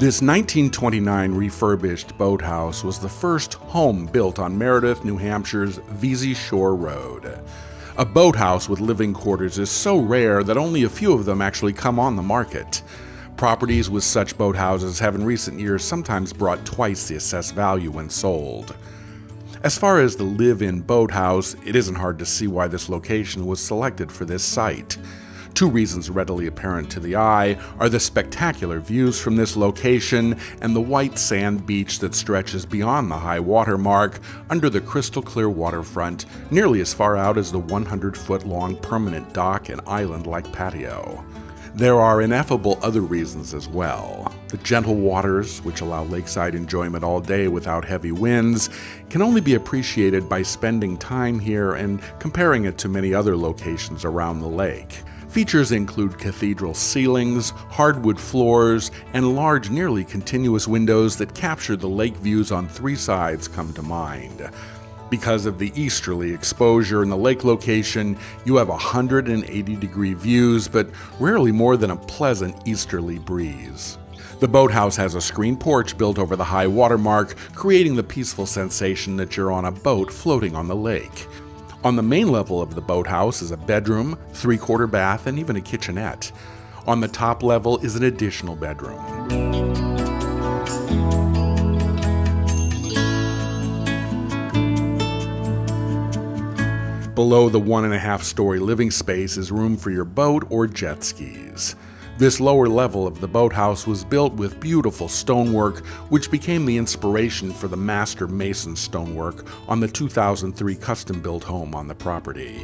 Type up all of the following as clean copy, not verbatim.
This 1929 refurbished boathouse was the first home built on Meredith, New Hampshire's Vesey Shore Road. A boathouse with living quarters is so rare that only a few of them actually come on the market. Properties with such boathouses have in recent years sometimes brought twice the assessed value when sold. As far as the live-in boathouse, it isn't hard to see why this location was selected for this site. Two reasons readily apparent to the eye are the spectacular views from this location and the white sand beach that stretches beyond the high water mark under the crystal clear waterfront, nearly as far out as the 100-foot-long permanent dock and island-like patio. There are ineffable other reasons as well. The gentle waters, which allow lakeside enjoyment all day without heavy winds, can only be appreciated by spending time here and comparing it to many other locations around the lake. Features include cathedral ceilings, hardwood floors, and large, nearly continuous windows that capture the lake views on three sides come to mind. Because of the easterly exposure in the lake location, you have 180-degree views, but rarely more than a pleasant easterly breeze. The boathouse has a screen porch built over the high water mark, creating the peaceful sensation that you're on a boat floating on the lake. On the main level of the boathouse is a bedroom, three-quarter bath, and even a kitchenette. On the top level is an additional bedroom. Below the 1.5-story living space is room for your boat or jet skis. This lower level of the boathouse was built with beautiful stonework, which became the inspiration for the master mason stonework on the 2003 custom-built home on the property.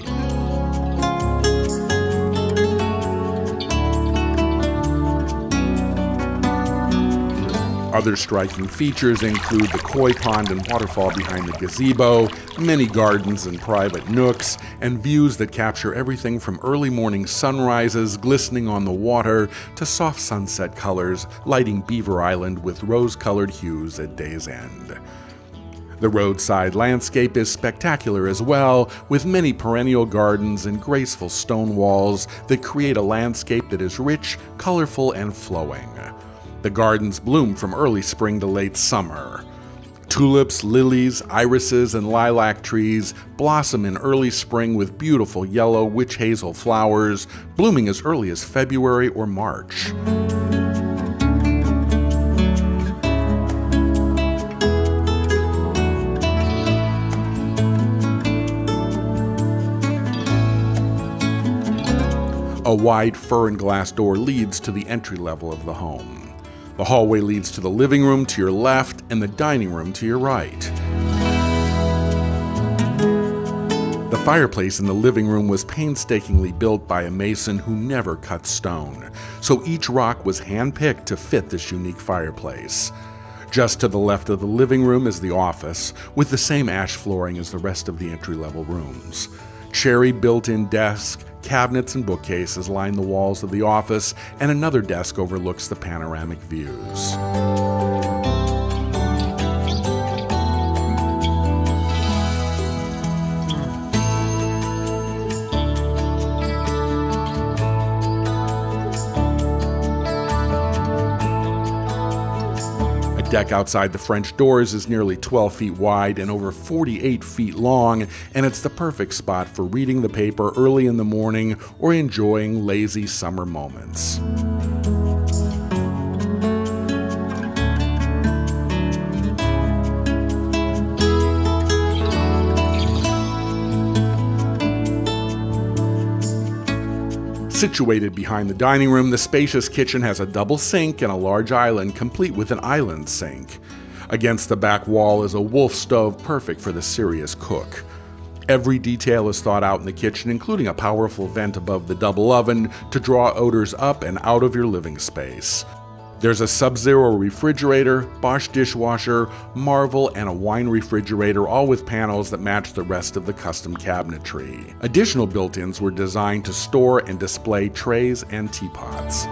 Other striking features include the koi pond and waterfall behind the gazebo, many gardens and private nooks, and views that capture everything from early morning sunrises glistening on the water to soft sunset colors lighting Beaver Island with rose-colored hues at day's end. The roadside landscape is spectacular as well, with many perennial gardens and graceful stone walls that create a landscape that is rich, colorful, and flowing. The gardens bloom from early spring to late summer. Tulips, lilies, irises, and lilac trees blossom in early spring with beautiful yellow witch hazel flowers, blooming as early as February or March. A wide fir and glass door leads to the entry level of the home. The hallway leads to the living room to your left and the dining room to your right. The fireplace in the living room was painstakingly built by a mason who never cut stone, so each rock was hand-picked to fit this unique fireplace. Just to the left of the living room is the office, with the same ash flooring as the rest of the entry-level rooms. Cherry built-in desk, cabinets and bookcases line the walls of the office, and another desk overlooks the panoramic views. A deck outside the French doors is nearly 12 feet wide and over 48 feet long, and it's the perfect spot for reading the paper early in the morning or enjoying lazy summer moments. Situated behind the dining room, the spacious kitchen has a double sink and a large island complete with an island sink. Against the back wall is a Wolf stove perfect for the serious cook. Every detail is thought out in the kitchen, including a powerful vent above the double oven to draw odors up and out of your living space. There's a Sub-Zero refrigerator, Bosch dishwasher, Marvel, and a wine refrigerator, all with panels that match the rest of the custom cabinetry. Additional built-ins were designed to store and display trays and teapots.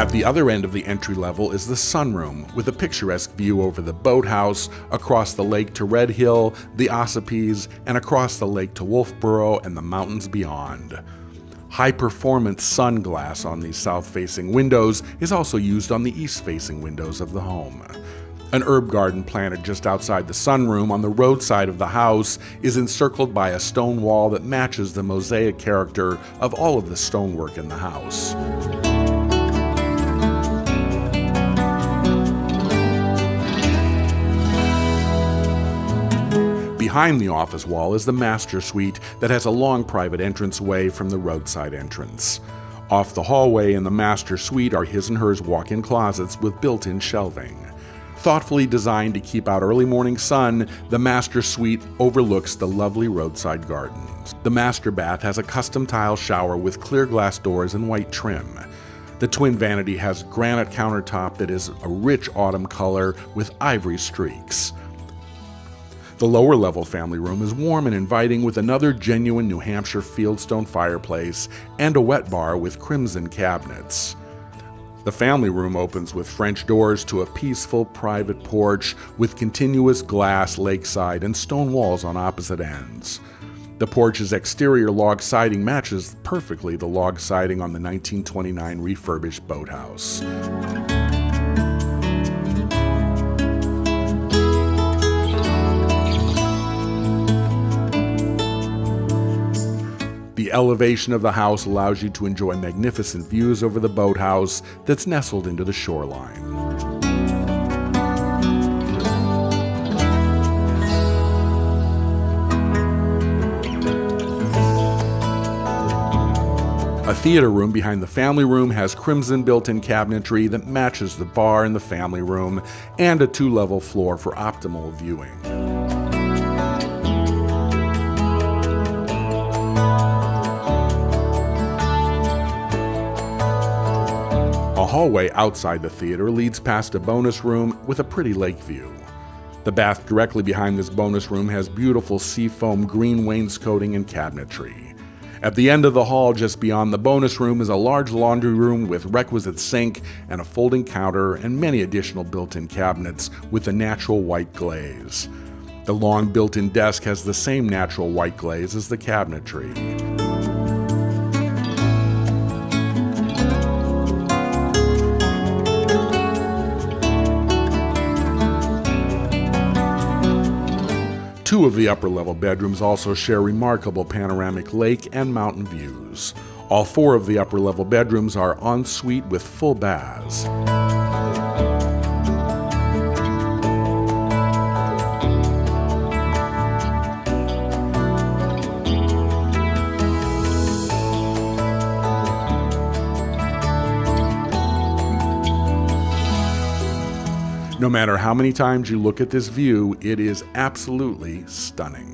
At the other end of the entry level is the sunroom, with a picturesque view over the boathouse, across the lake to Red Hill, the Ossipes, and across the lake to Wolfboro and the mountains beyond. High-performance sun glass on the south-facing windows is also used on the east-facing windows of the home. An herb garden planted just outside the sunroom on the roadside of the house is encircled by a stone wall that matches the mosaic character of all of the stonework in the house. Behind the office wall is the master suite that has a long private entranceway from the roadside entrance. Off the hallway in the master suite are his and hers walk-in closets with built-in shelving. Thoughtfully designed to keep out early morning sun, the master suite overlooks the lovely roadside gardens. The master bath has a custom tile shower with clear glass doors and white trim. The twin vanity has granite countertop that is a rich autumn color with ivory streaks. The lower level family room is warm and inviting with another genuine New Hampshire fieldstone fireplace and a wet bar with crimson cabinets. The family room opens with French doors to a peaceful private porch with continuous glass lakeside and stone walls on opposite ends. The porch's exterior log siding matches perfectly the log siding on the 1929 refurbished boathouse. The elevation of the house allows you to enjoy magnificent views over the boathouse that's nestled into the shoreline. A theater room behind the family room has crimson built-in cabinetry that matches the bar in the family room and a two-level floor for optimal viewing. A hallway outside the theater leads past a bonus room with a pretty lake view. The bath directly behind this bonus room has beautiful seafoam green wainscoting and cabinetry. At the end of the hall, just beyond the bonus room, is a large laundry room with requisite sink and a folding counter and many additional built-in cabinets with a natural white glaze. The long built-in desk has the same natural white glaze as the cabinetry. Two of the upper-level bedrooms also share remarkable panoramic lake and mountain views. All four of the upper-level bedrooms are en suite with full baths. No matter how many times you look at this view, it is absolutely stunning.